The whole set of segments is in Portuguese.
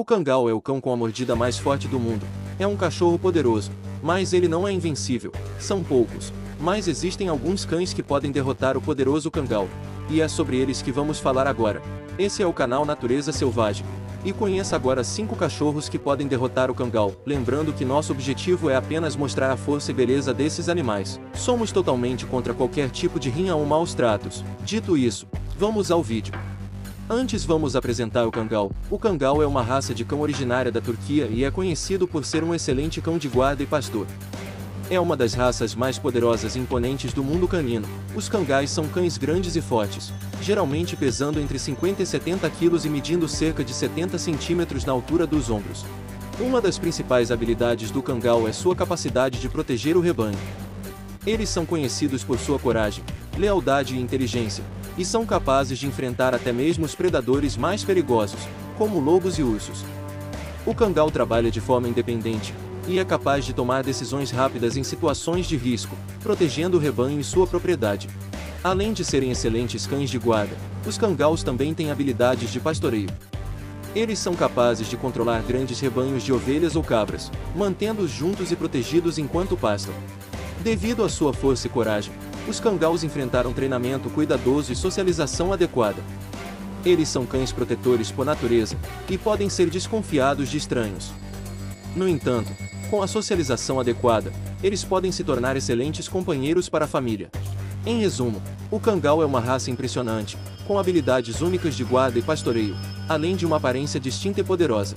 O Kangal é o cão com a mordida mais forte do mundo. É um cachorro poderoso, mas ele não é invencível. São poucos, mas existem alguns cães que podem derrotar o poderoso Kangal, e é sobre eles que vamos falar agora. Esse é o canal Natureza Selvagem. E conheça agora 5 cachorros que podem derrotar o Kangal, lembrando que nosso objetivo é apenas mostrar a força e beleza desses animais. Somos totalmente contra qualquer tipo de rinha ou maus tratos. Dito isso, vamos ao vídeo. Antes vamos apresentar o Kangal. O Kangal é uma raça de cão originária da Turquia e é conhecido por ser um excelente cão de guarda e pastor. É uma das raças mais poderosas e imponentes do mundo canino. Os Kangais são cães grandes e fortes, geralmente pesando entre 50 e 70 quilos e medindo cerca de 70 centímetros na altura dos ombros. Uma das principais habilidades do Kangal é sua capacidade de proteger o rebanho. Eles são conhecidos por sua coragem, lealdade e inteligência, e são capazes de enfrentar até mesmo os predadores mais perigosos, como lobos e ursos. O Kangal trabalha de forma independente, e é capaz de tomar decisões rápidas em situações de risco, protegendo o rebanho e sua propriedade. Além de serem excelentes cães de guarda, os Kangals também têm habilidades de pastoreio. Eles são capazes de controlar grandes rebanhos de ovelhas ou cabras, mantendo-os juntos e protegidos enquanto pastam. Devido à sua força e coragem, os Kangals enfrentaram treinamento cuidadoso e socialização adequada. Eles são cães protetores por natureza, e podem ser desconfiados de estranhos. No entanto, com a socialização adequada, eles podem se tornar excelentes companheiros para a família. Em resumo, o Kangal é uma raça impressionante, com habilidades únicas de guarda e pastoreio, além de uma aparência distinta e poderosa.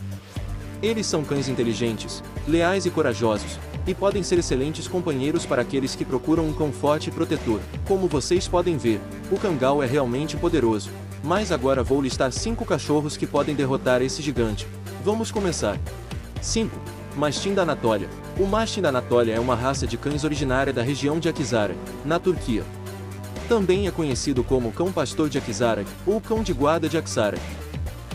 Eles são cães inteligentes, leais e corajosos, e podem ser excelentes companheiros para aqueles que procuram um cão forte e protetor. Como vocês podem ver, o Kangal é realmente poderoso. Mas agora vou listar 5 cachorros que podem derrotar esse gigante. Vamos começar. 5. Mastim da Anatólia. O Mastim da Anatólia é uma raça de cães originária da região de Akhisarag, na Turquia. Também é conhecido como cão pastor de Akhisarag, ou cão de guarda de Akhisarag.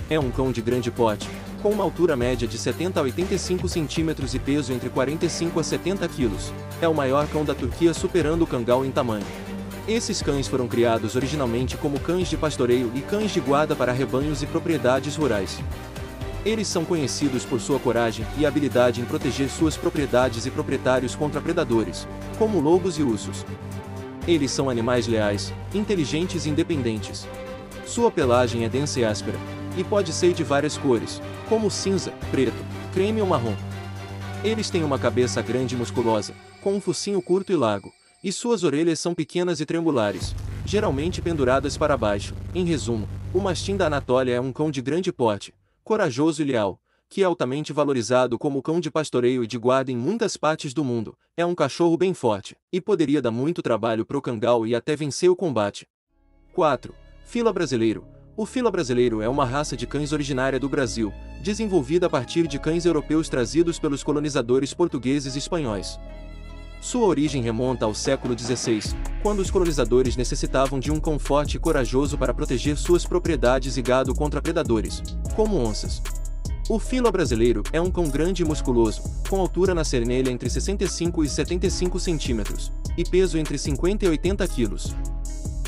É um cão de grande porte, com uma altura média de 70 a 85 centímetros e peso entre 45 a 70 quilos. É o maior cão da Turquia, superando o Kangal em tamanho. Esses cães foram criados originalmente como cães de pastoreio e cães de guarda para rebanhos e propriedades rurais. Eles são conhecidos por sua coragem e habilidade em proteger suas propriedades e proprietários contra predadores, como lobos e ursos. Eles são animais leais, inteligentes e independentes. Sua pelagem é densa e áspera, e pode ser de várias cores, como cinza, preto, creme ou marrom. Eles têm uma cabeça grande e musculosa, com um focinho curto e largo, e suas orelhas são pequenas e triangulares, geralmente penduradas para baixo. Em resumo, o Mastim da Anatólia é um cão de grande porte, corajoso e leal, que é altamente valorizado como cão de pastoreio e de guarda em muitas partes do mundo. É um cachorro bem forte, e poderia dar muito trabalho pro Kangal e até vencer o combate. 4. Fila Brasileiro. O Fila Brasileiro é uma raça de cães originária do Brasil, desenvolvida a partir de cães europeus trazidos pelos colonizadores portugueses e espanhóis. Sua origem remonta ao século XVI, quando os colonizadores necessitavam de um cão forte e corajoso para proteger suas propriedades e gado contra predadores, como onças. O Fila Brasileiro é um cão grande e musculoso, com altura na cernelha entre 65 e 75 centímetros, e peso entre 50 e 80 quilos.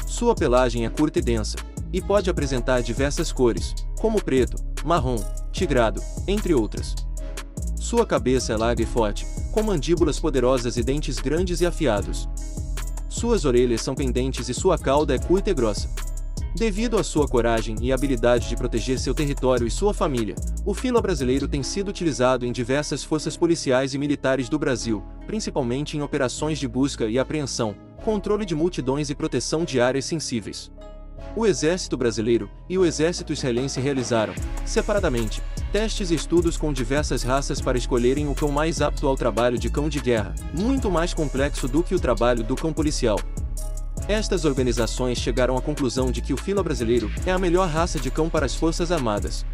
Sua pelagem é curta e densa, e pode apresentar diversas cores, como preto, marrom, tigrado, entre outras. Sua cabeça é larga e forte, com mandíbulas poderosas e dentes grandes e afiados. Suas orelhas são pendentes e sua cauda é curta e grossa. Devido à sua coragem e habilidade de proteger seu território e sua família, o Fila Brasileiro tem sido utilizado em diversas forças policiais e militares do Brasil, principalmente em operações de busca e apreensão, controle de multidões e proteção de áreas sensíveis. O Exército Brasileiro e o Exército Israelense realizaram, separadamente, testes e estudos com diversas raças para escolherem o cão mais apto ao trabalho de cão de guerra, muito mais complexo do que o trabalho do cão policial. Estas organizações chegaram à conclusão de que o Fila Brasileiro é a melhor raça de cão para as Forças Armadas.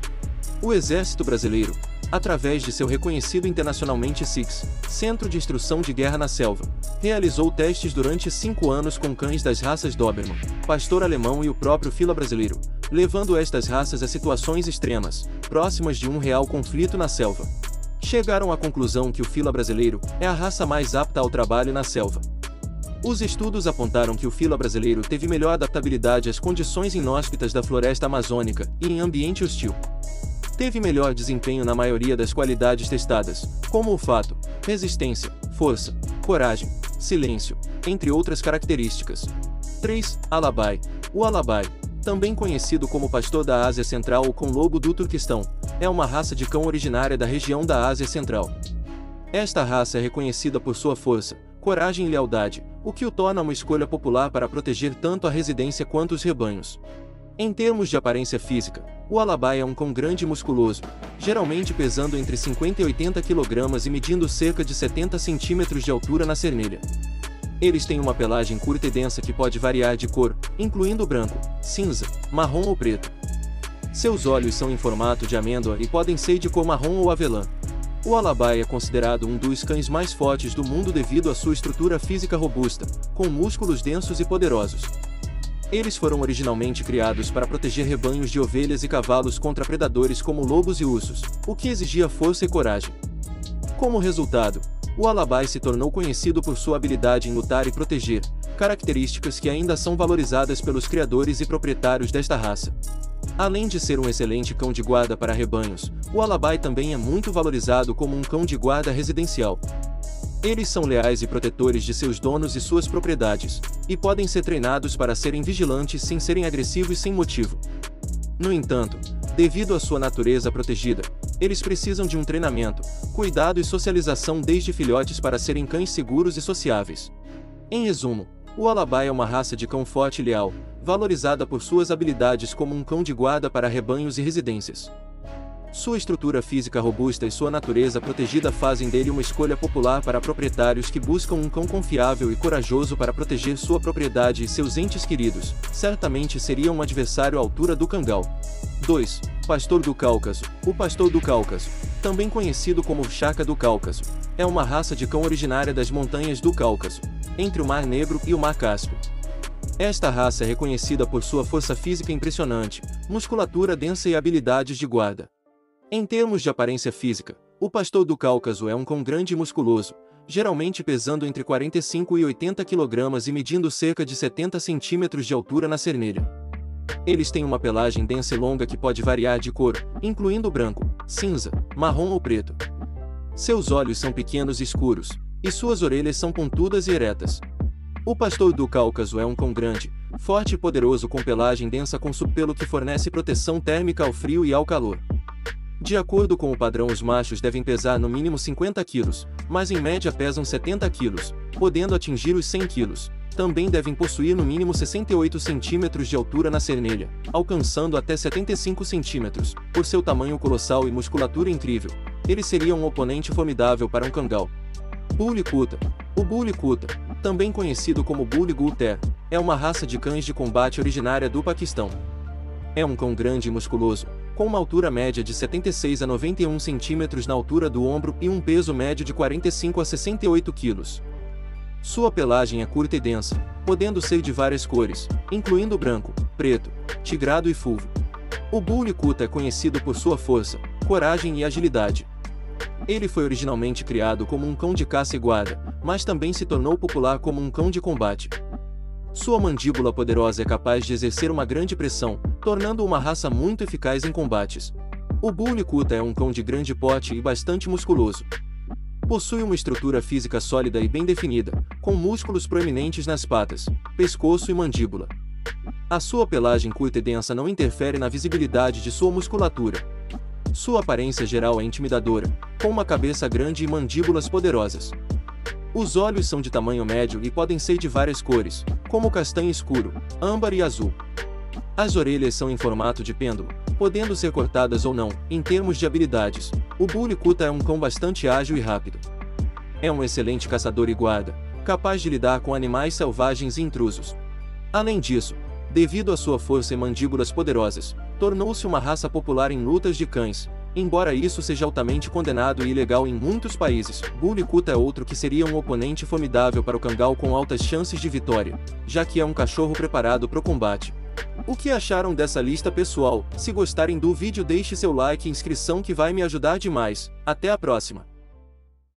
O Exército Brasileiro, através de seu reconhecido internacionalmente CICS, Centro de Instrução de Guerra na Selva, realizou testes durante 5 anos com cães das raças Doberman, Pastor Alemão e o próprio Fila Brasileiro, levando estas raças a situações extremas, próximas de um real conflito na selva. Chegaram à conclusão que o Fila Brasileiro é a raça mais apta ao trabalho na selva. Os estudos apontaram que o Fila Brasileiro teve melhor adaptabilidade às condições inóspitas da floresta amazônica e em ambiente hostil. teve melhor desempenho na maioria das qualidades testadas, como olfato, resistência, força, coragem, silêncio, entre outras características. 3. Alabai. O Alabai, também conhecido como Pastor da Ásia Central ou com Lobo do Turquistão, é uma raça de cão originária da região da Ásia Central. Esta raça é reconhecida por sua força, coragem e lealdade, o que o torna uma escolha popular para proteger tanto a residência quanto os rebanhos. Em termos de aparência física, o Alabai é um cão grande e musculoso, geralmente pesando entre 50 e 80 kg e medindo cerca de 70 cm de altura na cernilha. Eles têm uma pelagem curta e densa que pode variar de cor, incluindo branco, cinza, marrom ou preto. Seus olhos são em formato de amêndoa e podem ser de cor marrom ou avelã. O Alabai é considerado um dos cães mais fortes do mundo devido à sua estrutura física robusta, com músculos densos e poderosos. Eles foram originalmente criados para proteger rebanhos de ovelhas e cavalos contra predadores como lobos e ursos, o que exigia força e coragem. Como resultado, o Alabai se tornou conhecido por sua habilidade em lutar e proteger, características que ainda são valorizadas pelos criadores e proprietários desta raça. Além de ser um excelente cão de guarda para rebanhos, o Alabai também é muito valorizado como um cão de guarda residencial. Eles são leais e protetores de seus donos e suas propriedades, e podem ser treinados para serem vigilantes sem serem agressivos sem motivo. No entanto, devido à sua natureza protegida, eles precisam de um treinamento, cuidado e socialização desde filhotes para serem cães seguros e sociáveis. Em resumo, o Alabai é uma raça de cão forte e leal, valorizada por suas habilidades como um cão de guarda para rebanhos e residências. Sua estrutura física robusta e sua natureza protegida fazem dele uma escolha popular para proprietários que buscam um cão confiável e corajoso para proteger sua propriedade e seus entes queridos. Certamente seria um adversário à altura do Kangal. 2. Pastor do Cáucaso. O Pastor do Cáucaso, também conhecido como Chaca do Cáucaso, é uma raça de cão originária das montanhas do Cáucaso, entre o Mar Negro e o Mar Cáspio. Esta raça é reconhecida por sua força física impressionante, musculatura densa e habilidades de guarda. Em termos de aparência física, o Pastor do Cáucaso é um cão grande e musculoso, geralmente pesando entre 45 e 80 kg e medindo cerca de 70 cm de altura na cernilha. Eles têm uma pelagem densa e longa que pode variar de cor, incluindo branco, cinza, marrom ou preto. Seus olhos são pequenos e escuros, e suas orelhas são pontudas e eretas. O Pastor do Cáucaso é um cão grande, forte e poderoso com pelagem densa com subpelo que fornece proteção térmica ao frio e ao calor. De acordo com o padrão, os machos devem pesar no mínimo 50 kg, mas em média pesam 70 kg, podendo atingir os 100 kg. Também devem possuir no mínimo 68 cm de altura na cernilha, alcançando até 75 cm. Por seu tamanho colossal e musculatura incrível, ele seria um oponente formidável para um Kangal. Bully Kutta. O Bully Kutta, também conhecido como Bully Kutta, é uma raça de cães de combate originária do Paquistão. É um cão grande e musculoso, com uma altura média de 76 a 91 cm na altura do ombro e um peso médio de 45 a 68 kg. Sua pelagem é curta e densa, podendo ser de várias cores, incluindo branco, preto, tigrado e fulvo. O Bully Kutta é conhecido por sua força, coragem e agilidade. Ele foi originalmente criado como um cão de caça e guarda, mas também se tornou popular como um cão de combate. Sua mandíbula poderosa é capaz de exercer uma grande pressão, tornando uma raça muito eficaz em combates. O Bully Kutta é um cão de grande porte e bastante musculoso. Possui uma estrutura física sólida e bem definida, com músculos proeminentes nas patas, pescoço e mandíbula. A sua pelagem curta e densa não interfere na visibilidade de sua musculatura. Sua aparência geral é intimidadora, com uma cabeça grande e mandíbulas poderosas. Os olhos são de tamanho médio e podem ser de várias cores, como castanho escuro, âmbar e azul. As orelhas são em formato de pêndulo, podendo ser cortadas ou não. Em termos de habilidades, o Bully Kutta é um cão bastante ágil e rápido. É um excelente caçador e guarda, capaz de lidar com animais selvagens e intrusos. Além disso, devido à sua força e mandíbulas poderosas, tornou-se uma raça popular em lutas de cães. Embora isso seja altamente condenado e ilegal em muitos países, Bully Kutta é outro que seria um oponente formidável para o Kangal com altas chances de vitória, já que é um cachorro preparado para o combate. O que acharam dessa lista, pessoal? Se gostarem do vídeo, deixe seu like e inscrição que vai me ajudar demais. Até a próxima!